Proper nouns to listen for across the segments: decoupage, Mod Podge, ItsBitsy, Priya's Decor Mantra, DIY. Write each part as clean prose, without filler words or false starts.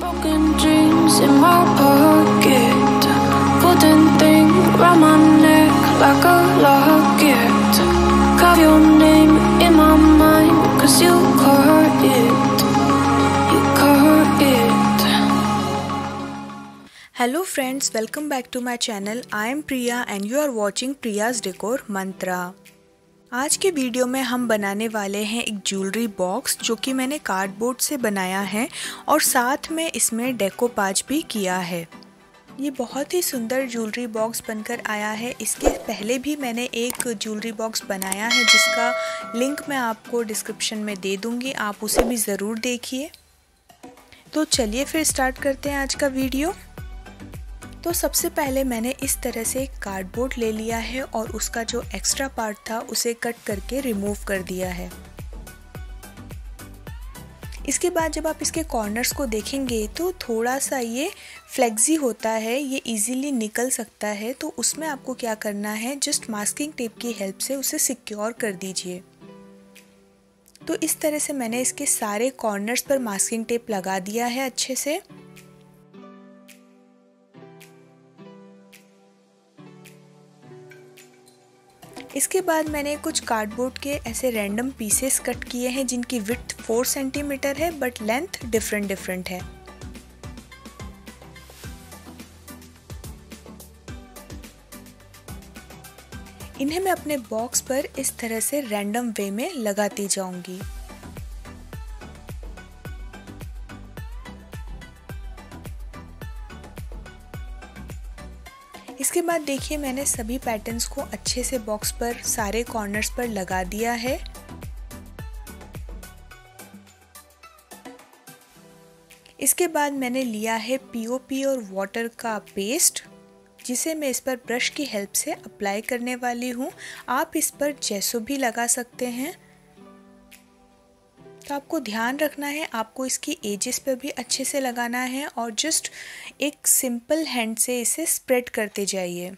Broken dreams in my pocket, golden thing round my neck like a locket. Carve your name in my mind, cause you caught it, you caught it. Hello friends, welcome back to my channel. I am Priya and you are watching Priya's Decor Mantra. आज के video में हम बनाने वाले हैं एक jewellery box जो कि मैंने कार्डबोर्ड से बनाया है और साथ में इसमें डेकोपाज भी किया है। ये बहुत ही सुंदर ज्वेलरी बॉक्स बनकर आया है। इसके पहले भी मैंने एक ज्वेलरी बॉक्स बनाया है जिसका लिंक मैं आपको डिस्क्रिप्शन में दे दूँगी, आप उसे भी ज़रूर देखिए। तो चलिए फिर स्टार्ट करते हैं आज का वीडियो। तो सबसे पहले मैंने इस तरह से कार्डबोर्ड ले लिया है और उसका जो एक्स्ट्रा पार्ट था उसे कट करके रिमूव कर दिया है। इसके बाद जब आप इसके कॉर्नर्स को देखेंगे तो थोड़ा सा ये फ्लेक्सी होता है, ये इजीली निकल सकता है। तो उसमें आपको क्या करना है, जस्ट मास्किंग टेप की हेल्प से उसे सिक्योर कर दीजिए। तो इस तरह से मैंने इसके सारे कॉर्नर्स पर मास्किंग टेप लगा दिया है अच्छे से। इसके बाद मैंने कुछ कार्डबोर्ड के ऐसे रैंडम पीसेस कट किए हैं जिनकी विड्थ 4 सेंटीमीटर है बट लेंथ डिफरेंट है। इन्हें मैं अपने बॉक्स पर इस तरह से रैंडम वे में लगाती जाऊंगी। इसके बाद देखिए मैंने सभी पैटर्न्स को अच्छे से बॉक्स पर सारे कॉर्नर्स पर लगा दिया है। इसके बाद मैंने लिया है पीओपी और वाटर का पेस्ट जिसे मैं इस पर ब्रश की हेल्प से अप्लाई करने वाली हूँ। आप इस पर जैसो भी लगा सकते हैं। तो आपको ध्यान रखना है, आपको इसकी एजेस पर भी अच्छे से लगाना है और जस्ट एक सिंपल हैंड से इसे स्प्रेड करते जाइए।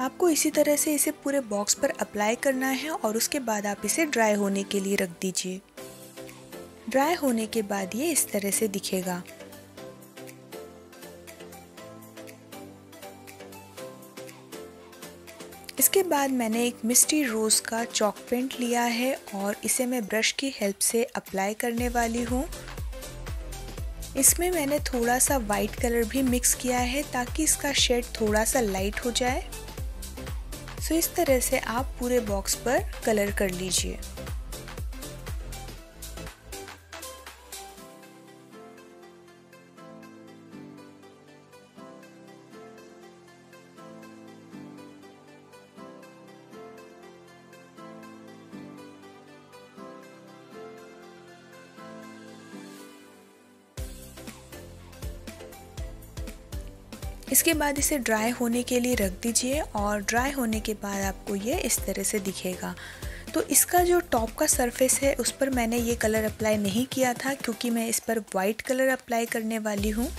आपको इसी तरह से इसे पूरे बॉक्स पर अप्लाई करना है और उसके बाद आप इसे ड्राई होने के लिए रख दीजिए। ड्राई होने के बाद ये इस तरह से दिखेगा। इसके बाद मैंने एक मिस्टी रोज़ का चॉक पेंट लिया है और इसे मैं ब्रश की हेल्प से अप्लाई करने वाली हूँ। इसमें मैंने थोड़ा सा वाइट कलर भी मिक्स किया है ताकि इसका शेड थोड़ा सा लाइट हो जाए। सो इस तरह से आप पूरे बॉक्स पर कलर कर लीजिए। इसके बाद इसे ड्राई होने के लिए रख दीजिए और ड्राई होने के बाद आपको ये इस तरह से दिखेगा। तो इसका जो टॉप का सरफेस है उस पर मैंने ये कलर अप्लाई नहीं किया था क्योंकि मैं इस पर वाइट कलर अप्लाई करने वाली हूँ।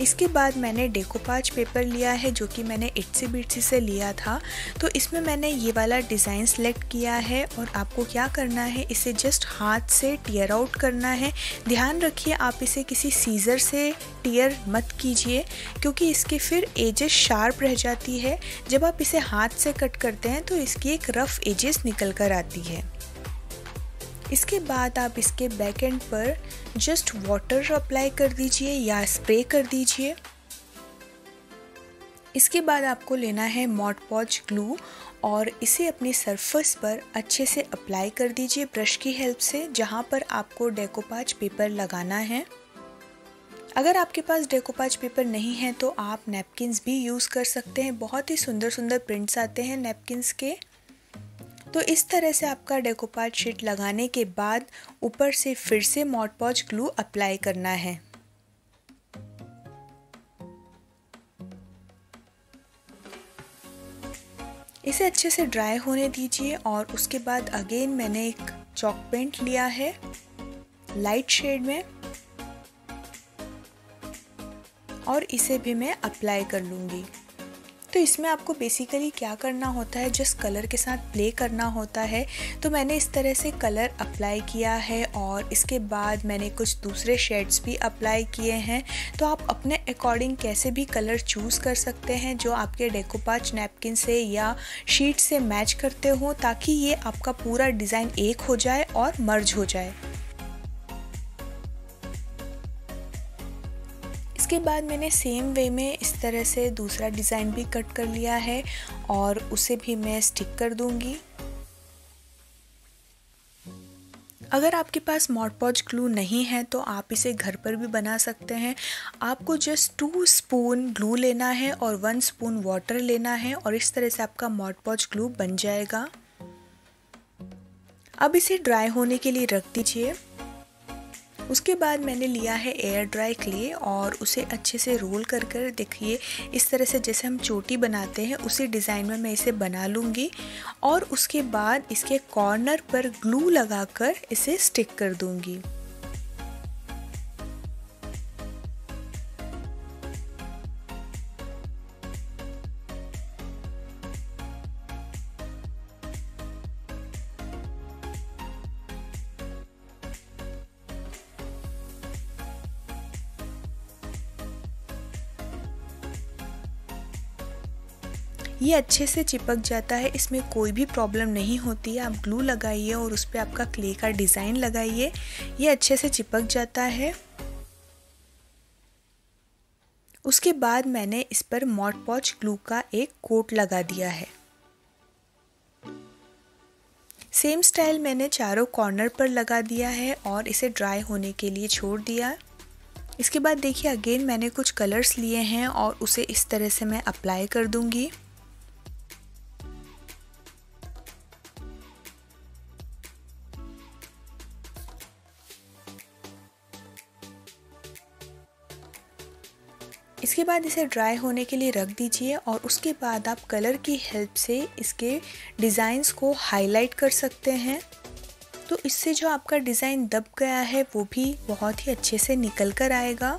इसके बाद मैंने डेकोपाज पेपर लिया है जो कि मैंने ItsBitsy से लिया था। तो इसमें मैंने ये वाला डिज़ाइन सेलेक्ट किया है और आपको क्या करना है, इसे जस्ट हाथ से टियर आउट करना है। ध्यान रखिए आप इसे किसी सीज़र से टियर मत कीजिए क्योंकि इसकी फिर एजेस शार्प रह जाती है। जब आप इसे हाथ से कट करते हैं तो इसकी एक रफ़ एजेस निकल कर आती है। इसके बाद आप इसके बैक एंड पर जस्ट वाटर अप्लाई कर दीजिए या स्प्रे कर दीजिए। इसके बाद आपको लेना है मॉड पॉज ग्लू और इसे अपनी सरफेस पर अच्छे से अप्लाई कर दीजिए ब्रश की हेल्प से जहाँ पर आपको डेकोपाज पेपर लगाना है। अगर आपके पास डेकोपाज पेपर नहीं है तो आप नैपकिन्स भी यूज़ कर सकते हैं, बहुत ही सुंदर सुंदर प्रिंट्स आते हैं नैपकिन्स के। तो इस तरह से आपका डेकोपाज शीट लगाने के बाद ऊपर से फिर से मॉड पॉज ग्लू अप्लाई करना है। इसे अच्छे से ड्राई होने दीजिए और उसके बाद अगेन मैंने एक चॉक पेंट लिया है लाइट शेड में। और इसे भी मैं अप्लाई कर लूँगी। तो इसमें आपको बेसिकली क्या करना होता है, जिस कलर के साथ प्ले करना होता है। तो मैंने इस तरह से कलर अप्लाई किया है और इसके बाद मैंने कुछ दूसरे शेड्स भी अप्लाई किए हैं। तो आप अपने अकॉर्डिंग कैसे भी कलर चूज़ कर सकते हैं जो आपके डेकोपाच नैपकिन से या शीट से मैच करते हो, ताकि ये आपका पूरा डिज़ाइन एक हो जाए और मर्ज हो जाए। इसके बाद मैंने सेम वे में इस तरह से दूसरा डिज़ाइन भी कट कर लिया है और उसे भी मैं स्टिक कर दूंगी। अगर आपके पास मॉडपॉज ग्लू नहीं है तो आप इसे घर पर भी बना सकते हैं। आपको जस्ट 2 स्पून ग्लू लेना है और 1 स्पून वाटर लेना है और इस तरह से आपका मॉडपॉज ग्लू बन जाएगा। अब इसे ड्राई होने के लिए रख दीजिए। उसके बाद मैंने लिया है एयर ड्राई क्ले और उसे अच्छे से रोल कर कर देखिए इस तरह से जैसे हम चोटी बनाते हैं उसी डिज़ाइन में मैं इसे बना लूँगी और उसके बाद इसके कॉर्नर पर ग्लू लगाकर इसे स्टिक कर दूँगी। ये अच्छे से चिपक जाता है, इसमें कोई भी प्रॉब्लम नहीं होती है। आप ग्लू लगाइए और उस पर आपका क्ले का डिज़ाइन लगाइए, ये अच्छे से चिपक जाता है। उसके बाद मैंने इस पर मॉडपॉच ग्लू का एक कोट लगा दिया है। सेम स्टाइल मैंने चारों कॉर्नर पर लगा दिया है और इसे ड्राई होने के लिए छोड़ दिया। इसके बाद देखिए अगेन मैंने कुछ कलर्स लिए हैं और उसे इस तरह से मैं अप्लाई कर दूंगी। इसके बाद इसे ड्राई होने के लिए रख दीजिए और उसके बाद आप कलर की हेल्प से इसके डिज़ाइंस को हाईलाइट कर सकते हैं। तो इससे जो आपका डिज़ाइन दब गया है वो भी बहुत ही अच्छे से निकल कर आएगा।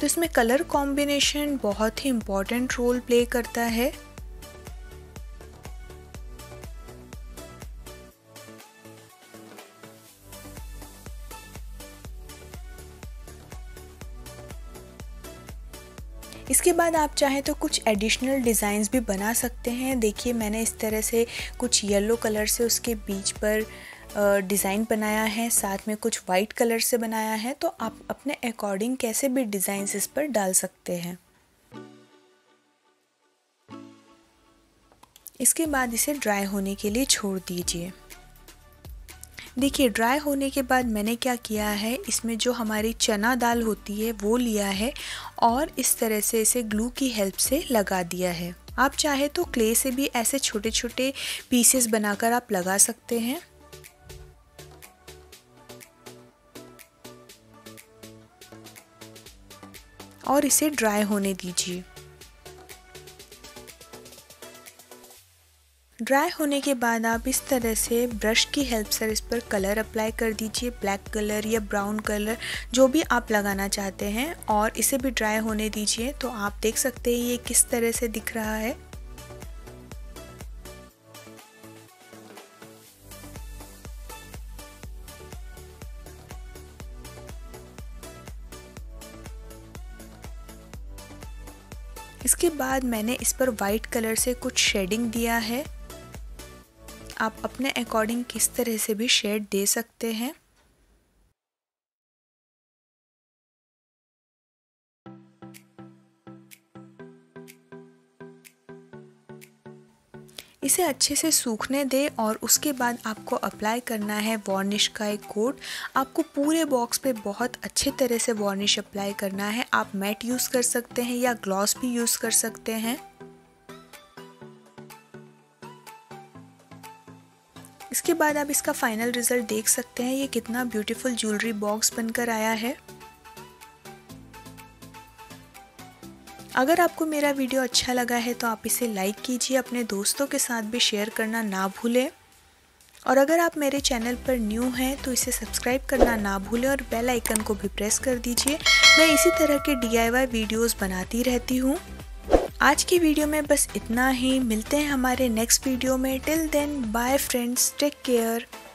तो इसमें कलर कॉम्बिनेशन बहुत ही इम्पोर्टेंट रोल प्ले करता है। इसके बाद आप चाहें तो कुछ एडिशनल डिज़ाइंस भी बना सकते हैं। देखिए मैंने इस तरह से कुछ येलो कलर से उसके बीच पर डिज़ाइन बनाया है, साथ में कुछ वाइट कलर से बनाया है। तो आप अपने अकॉर्डिंग कैसे भी डिज़ाइंस इस पर डाल सकते हैं। इसके बाद इसे ड्राई होने के लिए छोड़ दीजिए। देखिए ड्राई होने के बाद मैंने क्या किया है, इसमें जो हमारी चना दाल होती है वो लिया है और इस तरह से इसे ग्लू की हेल्प से लगा दिया है। आप चाहे तो क्ले से भी ऐसे छोटे छोटे पीसेस बनाकर आप लगा सकते हैं। और इसे ड्राई होने दीजिए। ड्राई होने के बाद आप इस तरह से ब्रश की हेल्प से इस पर कलर अप्लाई कर दीजिए, ब्लैक कलर या ब्राउन कलर जो भी आप लगाना चाहते हैं, और इसे भी ड्राई होने दीजिए। तो आप देख सकते हैं ये किस तरह से दिख रहा है। इसके बाद मैंने इस पर वाइट कलर से कुछ शेडिंग दिया है। आप अपने अकॉर्डिंग किस तरह से भी शेड दे सकते हैं। इसे अच्छे से सूखने दें और उसके बाद आपको अप्लाई करना है वार्निश का एक कोट। आपको पूरे बॉक्स पे बहुत अच्छे तरह से वार्निश अप्लाई करना है। आप मैट यूज़ कर सकते हैं या ग्लॉस भी यूज़ कर सकते हैं। इसके बाद आप इसका फाइनल रिजल्ट देख सकते हैं, ये कितना ब्यूटीफुल ज्वेलरी बॉक्स बनकर आया है। अगर आपको मेरा वीडियो अच्छा लगा है तो आप इसे लाइक कीजिए, अपने दोस्तों के साथ भी शेयर करना ना भूलें और अगर आप मेरे चैनल पर न्यू हैं तो इसे सब्सक्राइब करना ना भूलें और बेल आइकन को भी प्रेस कर दीजिए। मैं इसी तरह के DIY वीडियोस बनाती रहती हूँ। आज की वीडियो में बस इतना ही। मिलते हैं हमारे नेक्स्ट वीडियो में। Till then bye friends, take care.